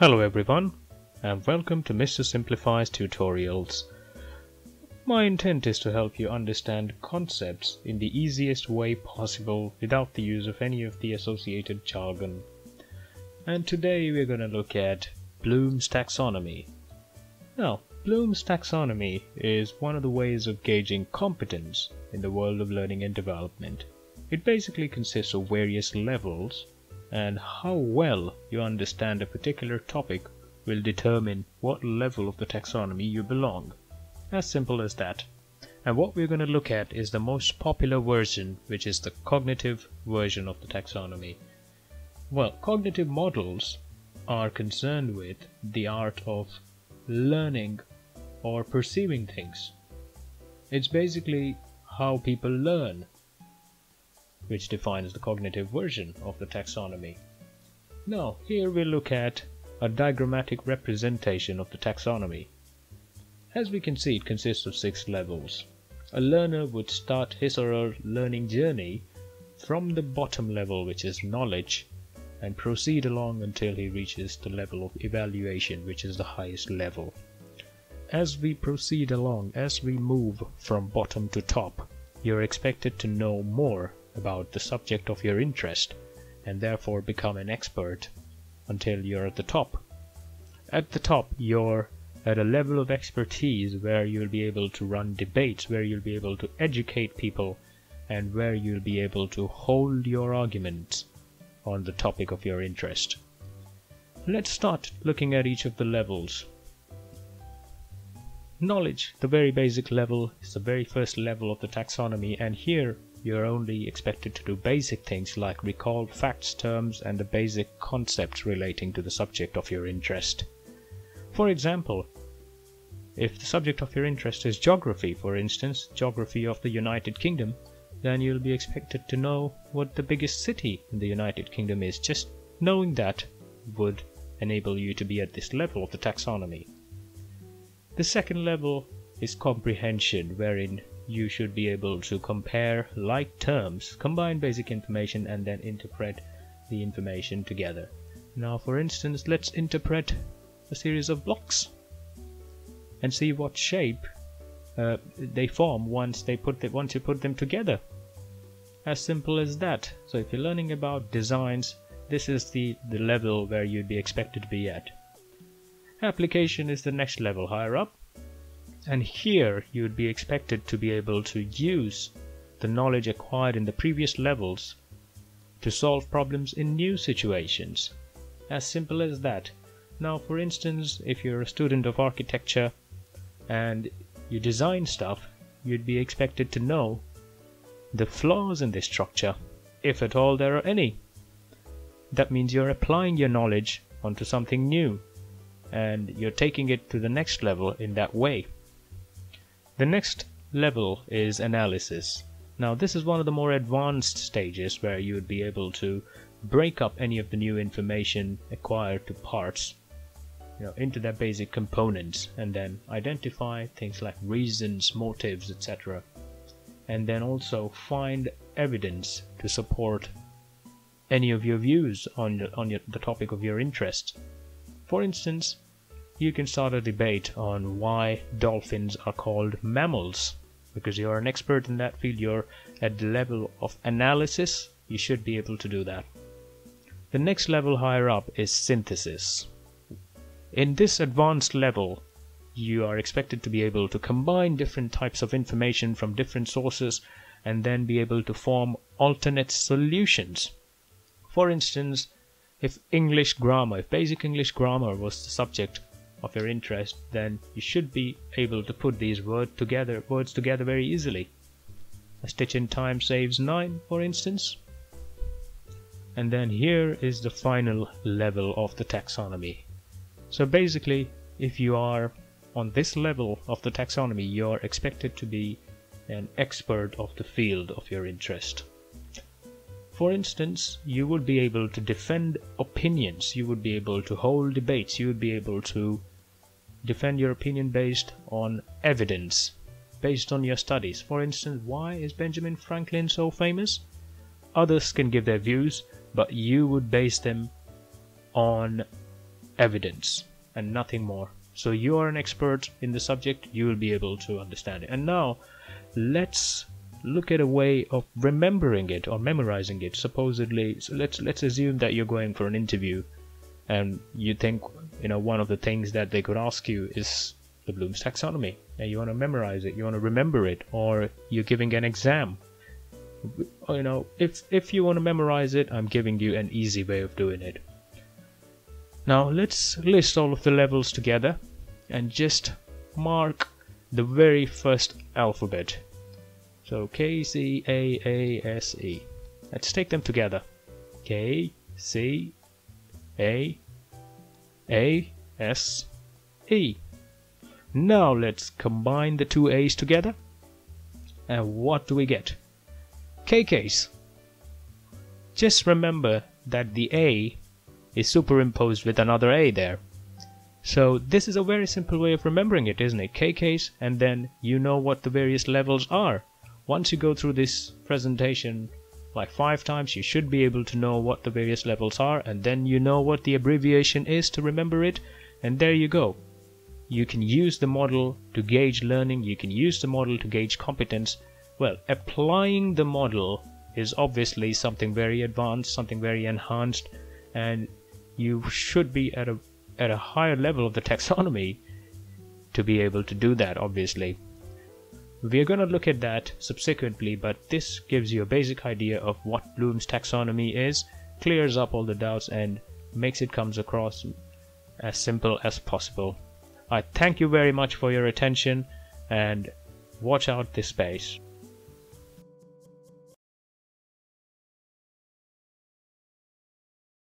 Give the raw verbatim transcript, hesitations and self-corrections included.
Hello everyone, and welcome to Mister Simplify's tutorials. My intent is to help you understand concepts in the easiest way possible without the use of any of the associated jargon. And today we're going to look at Bloom's Taxonomy. Now, Bloom's Taxonomy is one of the ways of gauging competence in the world of learning and development. It basically consists of various levels, and how well you understand a particular topic will determine what level of the taxonomy you belong. As simple as that. And what we're going to look at is the most popular version, which is the cognitive version of the taxonomy. Well, cognitive models are concerned with the art of learning or perceiving things. It's basically how people learn, which defines the cognitive version of the taxonomy. Now, here we look at a diagrammatic representation of the taxonomy. As we can see, it consists of six levels. A learner would start his or her learning journey from the bottom level, which is knowledge, and proceed along until he reaches the level of evaluation, which is the highest level. As we proceed along, as we move from bottom to top, you're expected to know more about the subject of your interest and therefore become an expert until you're at the top. At the top, you're at a level of expertise where you'll be able to run debates, where you'll be able to educate people, and where you'll be able to hold your arguments on the topic of your interest. Let's start looking at each of the levels. Knowledge, the very basic level, is the very first level of the taxonomy, and here you're only expected to do basic things like recall facts, terms, and the basic concepts relating to the subject of your interest. For example, if the subject of your interest is geography, for instance, geography of the United Kingdom, then you'll be expected to know what the biggest city in the United Kingdom is. Just knowing that would enable you to be at this level of the taxonomy. The second level is comprehension, wherein you should be able to compare like terms, combine basic information, and then interpret the information together. Now, for instance, let's interpret a series of blocks and see what shape uh, they form once they put the, once you put them together. As simple as that. So if you're learning about designs, this is the, the level where you'd be expected to be at. Application is the next level higher up. And here you would be expected to be able to use the knowledge acquired in the previous levels to solve problems in new situations. As simple as that. Now, for instance, if you're a student of architecture and you design stuff, you'd be expected to know the flaws in this structure, if at all there are any. That means you're applying your knowledge onto something new, and you're taking it to the next level in that way. The next level is analysis. Now, this is one of the more advanced stages where you would be able to break up any of the new information acquired to parts, you know, into their basic components, and then identify things like reasons, motives, et cetera, and then also find evidence to support any of your views on the, on your, the topic of your interest. For instance, you can start a debate on why dolphins are called mammals. Because you're an expert in that field, you're at the level of analysis, you should be able to do that. The next level higher up is synthesis. In this advanced level, you are expected to be able to combine different types of information from different sources and then be able to form alternate solutions. For instance, if English grammar, if basic English grammar was the subject of your interest, then you should be able to put these word together, words together very easily. A stitch in time saves nine, for instance. And then here is the final level of the taxonomy. So basically, if you are on this level of the taxonomy, you're expected to be an expert of the field of your interest. For instance, you would be able to defend opinions, you would be able to hold debates, you would be able to defend your opinion based on evidence, based on your studies. For instance, why is Benjamin Franklin so famous? Others can give their views, but you would base them on evidence and nothing more. So you are an expert in the subject, you will be able to understand it. And now let's look at a way of remembering it or memorizing it. Supposedly, so let's let's assume that you're going for an interview and you think, you know, one of the things that they could ask you is the Bloom's Taxonomy, and you want to memorize it, you want to remember it, or you're giving an exam. You know, if, if you want to memorize it, I'm giving you an easy way of doing it. Now let's list all of the levels together and just mark the very first alphabet. So K, C, A, A, S, E. Let's take them together. K, C, A, A, S, E. Now let's combine the two A's together, and what do we get? K Ks. Just remember that the A is superimposed with another A there. So this is a very simple way of remembering it, isn't it? K Ks, and then you know what the various levels are. Once you go through this presentation like five times, you should be able to know what the various levels are, and then you know what the abbreviation is to remember it, and there you go. You can use the model to gauge learning, you can use the model to gauge competence. Well, applying the model is obviously something very advanced, something very enhanced, and you should be at a, at a higher level of the taxonomy to be able to do that, obviously. We are going to look at that subsequently, but this gives you a basic idea of what Bloom's Taxonomy is, clears up all the doubts, and makes it comes across as simple as possible. I thank you very much for your attention, and watch out this space.